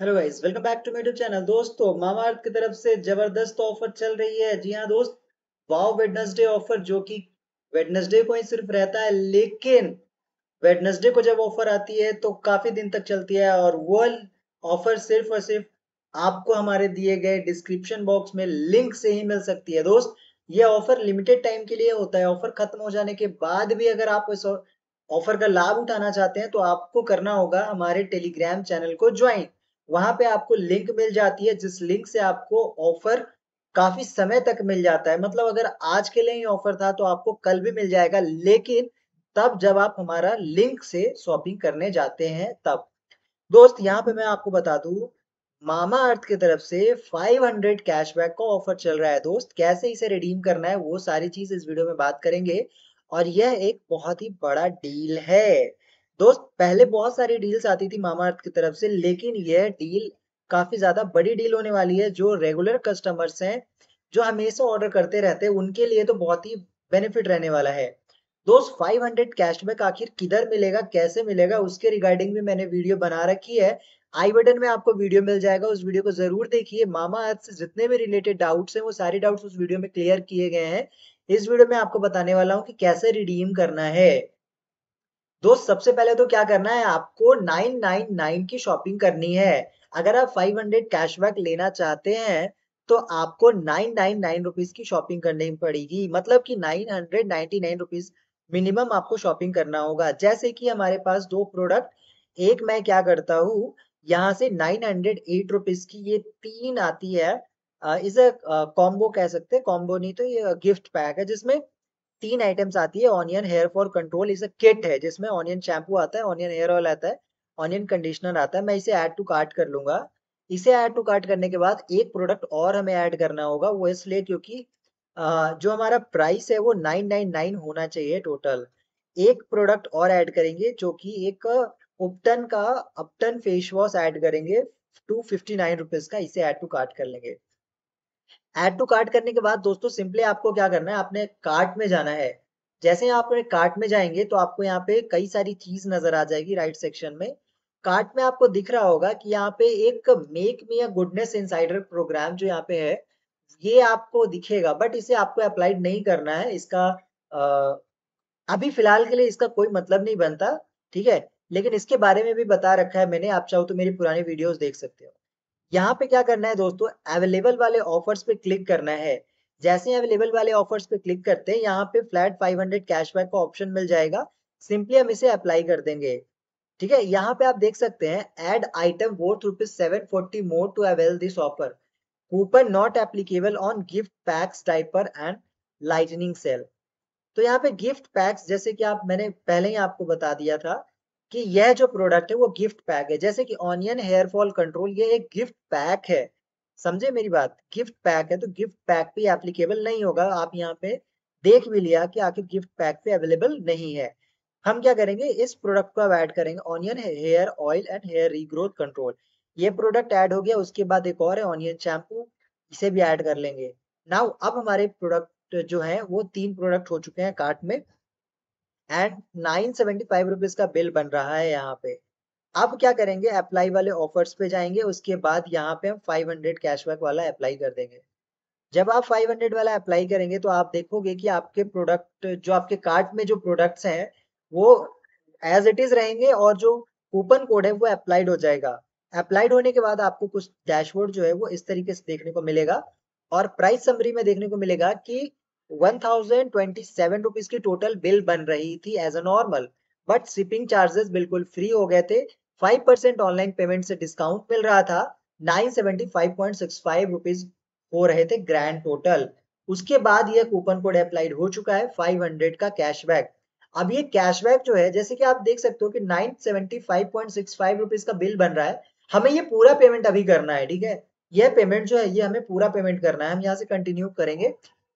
Hello guys, welcome back to my YouTube channel. दोस्तों, Mamaearth की तरफ से जबरदस्त ऑफर चल रही है। जी हाँ दोस्त, वाव वेडनेसडे ऑफर, जो कि वेडनेसडे को ही सिर्फ रहता है, लेकिन वेडनेसडे को जब ऑफर आती है तो काफी दिन तक चलती है। और वो ऑफर सिर्फ और सिर्फ आपको हमारे दिए गए डिस्क्रिप्शन बॉक्स में लिंक से ही मिल सकती है। दोस्त, ये ऑफर लिमिटेड टाइम के लिए होता है। ऑफर खत्म हो जाने के बाद भी अगर आप इस ऑफर का लाभ उठाना चाहते हैं तो आपको करना होगा हमारे टेलीग्राम चैनल को ज्वाइन। वहां पे आपको लिंक मिल जाती है, जिस लिंक से आपको ऑफर काफी समय तक मिल जाता है। मतलब अगर आज के लिए ही ऑफर था तो आपको कल भी मिल जाएगा, लेकिन तब जब आप हमारा लिंक से शॉपिंग करने जाते हैं तब। दोस्त, यहाँ पे मैं आपको बता दूं, मामाअर्थ की तरफ से 500 कैशबैक का ऑफर चल रहा है। दोस्त, कैसे इसे रिडीम करना है वो सारी चीज इस वीडियो में बात करेंगे। और यह एक बहुत ही बड़ा डील है। दोस्त, पहले बहुत सारी डील्स आती थी मामाअर्थ की तरफ से, लेकिन यह डील काफी ज्यादा बड़ी डील होने वाली है। जो रेगुलर कस्टमर्स हैं, जो हमेशा ऑर्डर करते रहते हैं, उनके लिए तो बहुत ही बेनिफिट रहने वाला है। दोस्त, 500 कैशबैक आखिर किधर मिलेगा, कैसे मिलेगा, उसके रिगार्डिंग भी मैंने वीडियो बना रखी है। आई बटन में आपको वीडियो मिल जाएगा, उस वीडियो को जरूर देखिए। मामाअर्थ से जितने भी रिलेटेड डाउट्स हैं वो सारे डाउट्स उस वीडियो में क्लियर किए गए हैं। इस वीडियो में आपको बताने वाला हूँ कि कैसे रिडीम करना है। दोस्त, सबसे पहले तो क्या करना है, आपको 999 की शॉपिंग करनी है। अगर आप 500 कैशबैक लेना चाहते हैं तो आपको 999 रुपीस की शॉपिंग करनी पड़ेगी। मतलब कि 999 रुपीस मिनिमम आपको शॉपिंग करना होगा। जैसे कि हमारे पास दो प्रोडक्ट, एक मैं क्या करता हूँ, यहाँ से 908 रुपीस की ये तीन आती है। इसे कॉम्बो कह सकते हैं, कॉम्बो नहीं तो ये गिफ्ट पैक है, जिसमें तीन आइटम्स आती है। Onion hair fall control is a kit है, जिसमें ऑनियन शैम्पू आता है, ऑनियन हेयर ऑयल आता है, ऑनियन कंडीशनर आता है। मैं इसे ऐड टू कार्ट कर लूंगा। इसे ऐड टू कार्ट करने के बाद एक प्रोडक्ट और हमें ऐड करना होगा, वो इसलिए क्योंकि जो हमारा प्राइस है वो 999 होना चाहिए टोटल। एक प्रोडक्ट और ऐड करेंगे, जो कि एक उबटन का अपटन फेस वॉश ऐड करेंगे, 259 रुपीज का। इसे ऐड टू कार्ट कर लेंगे। ऐड टू कार्ट करने के बाद दोस्तों सिंपली आपको क्या करना है, आपने कार्ट में जाना है। जैसे आप अपने कार्ट में जाएंगे तो आपको यहाँ पे कई सारी चीज नजर आ जाएगी। राइट सेक्शन में कार्ट में आपको दिख रहा होगा कि यहाँ पे एक make me a goodness insider program जो यहाँ पे है, ये आपको दिखेगा। बट इसे आपको अप्लाइड नहीं करना है। इसका अभी फिलहाल के लिए इसका कोई मतलब नहीं बनता, ठीक है। लेकिन इसके बारे में भी बता रखा है मैंने, आप चाहो तो मेरी पुरानी वीडियोज देख सकते हो। यहाँ पे क्या करना है दोस्तों, अवेलेबल वाले ऑफर्स पे क्लिक करना है। जैसे अवेलेबल वाले ऑफर्स पे क्लिक करते हैं, यहाँ पे फ्लैट 500 कैशबैक का ऑप्शन मिल जाएगा। सिंपली हम इसे अप्लाई कर देंगे, ठीक है। यहाँ पे आप देख सकते हैं, add item worth ₹740 more to avail this offer, coupon not applicable on gift packs, diaper and lightning sale. तो यहाँ पे गिफ्ट पैक्स, जैसे कि मैंने पहले ही आपको बता दिया था कि यह जो प्रोडक्ट है वो गिफ्ट पैक है। जैसे कि ऑनियन हेयर फॉल कंट्रोल, ये एक गिफ्ट पैक है, समझे मेरी बात, गिफ्ट पैक है। तो गिफ्ट पैक पे एप्लीकेबल नहीं होगा। आप यहाँ पे देख भी लिया कि आखिर गिफ्ट पैक पे अवेलेबल नहीं है। हम क्या करेंगे, इस प्रोडक्ट को ऐड करेंगे, onion hair oil and hair regrowth control. ये प्रोडक्ट ऐड हो गया। उसके बाद एक और है, ऑनियन शैम्पू, इसे भी ऐड कर लेंगे। नाउ अब हमारे प्रोडक्ट जो है वो तीन प्रोडक्ट हो चुके हैं कार्ट में, एंड 975 रुपीज का बिल बन रहा है यहाँ पे। अब क्या करेंगे, अप्लाई वाले ऑफर्स पे जाएंगे। उसके बाद यहाँ पे हम 500 कैशबैक वाला अप्लाई कर देंगे। जब आप 500 वाला अप्लाई करेंगे तो आप देखोगे कि आपके प्रोडक्ट, जो आपके कार्ट में जो प्रोडक्ट्स हैं वो एज इट इज रहेंगे, और जो कूपन कोड है वो अप्लाइड हो जाएगा। अप्लाइड होने के बाद आपको कुछ डैशबोर्ड जो है वो इस तरीके से देखने को मिलेगा। और प्राइस समरी में देखने को मिलेगा कि 1027 रुपीज की टोटल बिल बन रही थी as a normal, but shipping charges बिल्कुल फ्री हो गए थे। 5% ऑनलाइन पेमेंट से डिस्काउंट मिल रहा था। 975.65 रुपीज हो रहे थे ग्रैंड टोटल। उसके बाद यह कूपन कोड अप्लाइड हो चुका है, 500 का कैशबैक। अब ये कैशबैक जो है, जैसे कि आप देख सकते हो कि 975.65 रुपीज का बिल बन रहा है। हमें ये पूरा पेमेंट अभी करना है, ठीक है। यह पेमेंट जो है ये हमें पूरा पेमेंट करना है। हम यहाँ से कंटिन्यू करेंगे।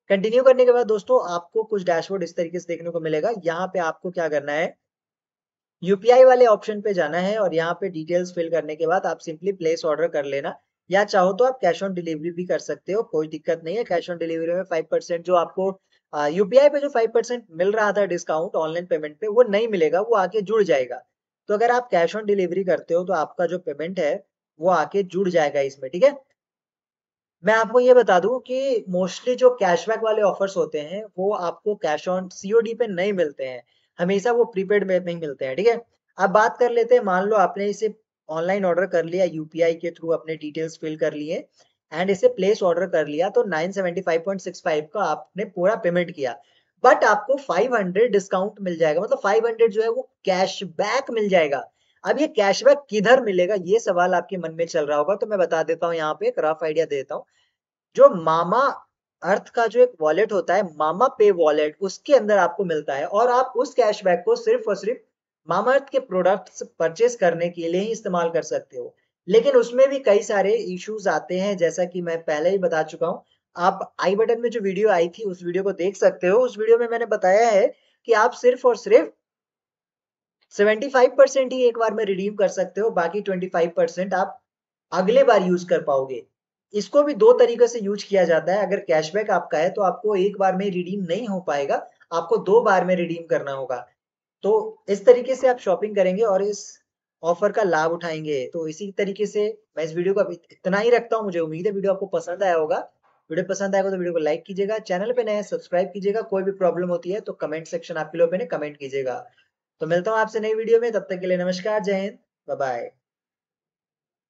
कंटिन्यू करने के बाद दोस्तों आपको कुछ डैशबोर्ड इस तरीके से देखने को मिलेगा। यहाँ पे आपको क्या करना है, यूपीआई वाले ऑप्शन पे जाना है, और यहाँ पे डिटेल्स फिल करने के बाद आप सिंपली प्लेस ऑर्डर कर लेना, या चाहो तो आप कैश ऑन डिलीवरी भी कर सकते हो, कोई दिक्कत नहीं है। कैश ऑन डिलीवरी में 5% जो आपको यूपीआई पे जो 5% मिल रहा था डिस्काउंट ऑनलाइन पेमेंट पे, वो नहीं मिलेगा, वो आके जुड़ जाएगा। तो अगर आप कैश ऑन डिलीवरी करते हो तो आपका जो पेमेंट है वो आके जुड़ जाएगा इसमें, ठीक है। मैं आपको ये बता दूं कि मोस्टली जो कैशबैक वाले ऑफर्स होते हैं वो आपको कैश ऑन सीओडी पे नहीं मिलते हैं, हमेशा वो प्रीपेड में नहीं मिलते हैं, ठीक है। अब बात कर लेते हैं, मान लो आपने इसे ऑनलाइन ऑर्डर कर लिया, यूपीआई के थ्रू अपने डिटेल्स फिल कर लिए एंड इसे प्लेस ऑर्डर कर लिया, तो 975.65 का आपने पूरा पेमेंट किया, बट आपको 500 डिस्काउंट मिल जाएगा, मतलब 500 जो है वो कैशबैक मिल जाएगा। अब ये कैशबैक किधर मिलेगा, ये सवाल आपके मन में चल रहा होगा, तो मैं बता देता हूँ, यहाँ पे एक रफ आइडिया देता हूँ। जो मामा अर्थ का जो एक वॉलेट होता है, मामा पे वॉलेट, उसके अंदर आपको मिलता है, और आप उस कैशबैक को सिर्फ और सिर्फ मामा अर्थ के प्रोडक्ट्स परचेस करने के लिए ही इस्तेमाल कर सकते हो। लेकिन उसमें भी कई सारे इश्यूज आते हैं, जैसा कि मैं पहले ही बता चुका हूँ। आप आई बटन में जो वीडियो आई थी उस वीडियो को देख सकते हो, उस वीडियो में मैंने बताया है कि आप सिर्फ और सिर्फ 75% ही एक बार में रिडीम कर सकते हो, बाकी 25% आप अगले बार यूज कर पाओगे। इसको भी दो तरीके से यूज किया जाता है। अगर कैशबैक आपका है तो आपको एक बार में रिडीम नहीं हो पाएगा, आपको दो बार में रिडीम करना होगा। तो इस तरीके से आप शॉपिंग करेंगे और इस ऑफर का लाभ उठाएंगे। तो इसी तरीके से मैं इस वीडियो को अब इतना ही रखता हूँ। मुझे उम्मीद है वीडियो आपको पसंद आया होगा। वीडियो पसंद आएगा तो वीडियो को लाइक कीजिएगा, चैनल पे नए सब्सक्राइब कीजिएगा। कोई भी प्रॉब्लम होती है तो कमेंट सेक्शन आपके लिए ओपन है, कमेंट कीजिएगा। तो मिलता हूँ आपसे नई वीडियो में, तब तक के लिए नमस्कार, जय हिंद, बाय बाय।